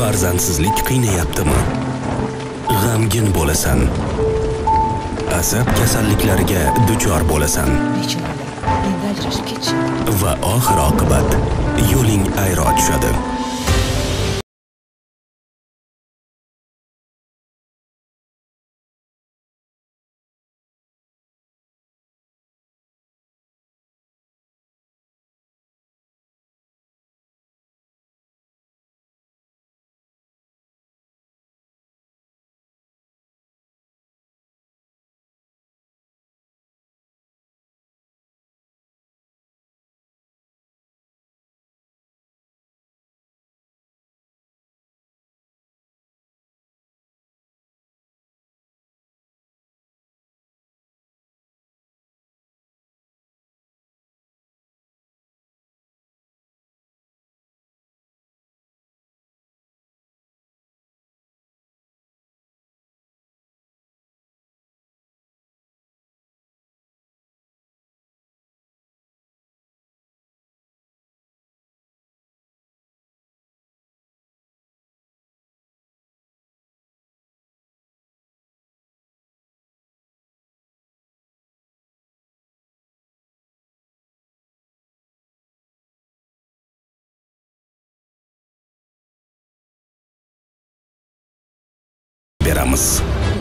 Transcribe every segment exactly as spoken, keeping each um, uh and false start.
Farzandsizlik qiynayaptimi? G'amgin bo'lasan. Asab kasalliklariga duchor bo'lasan. Va oxir oqibat yo'ling ayro tushadi.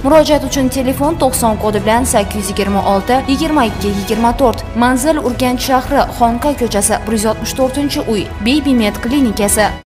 Murojaat uchun telefon to'qson kodi bilan sakkiz yuz yigirma olti yigirma ikki yigirma to'rt, manzil Urganch shahri, Xonqa ko'chasi bir yuz oltmish to'rtinchi uy, Baby Med klinikasi.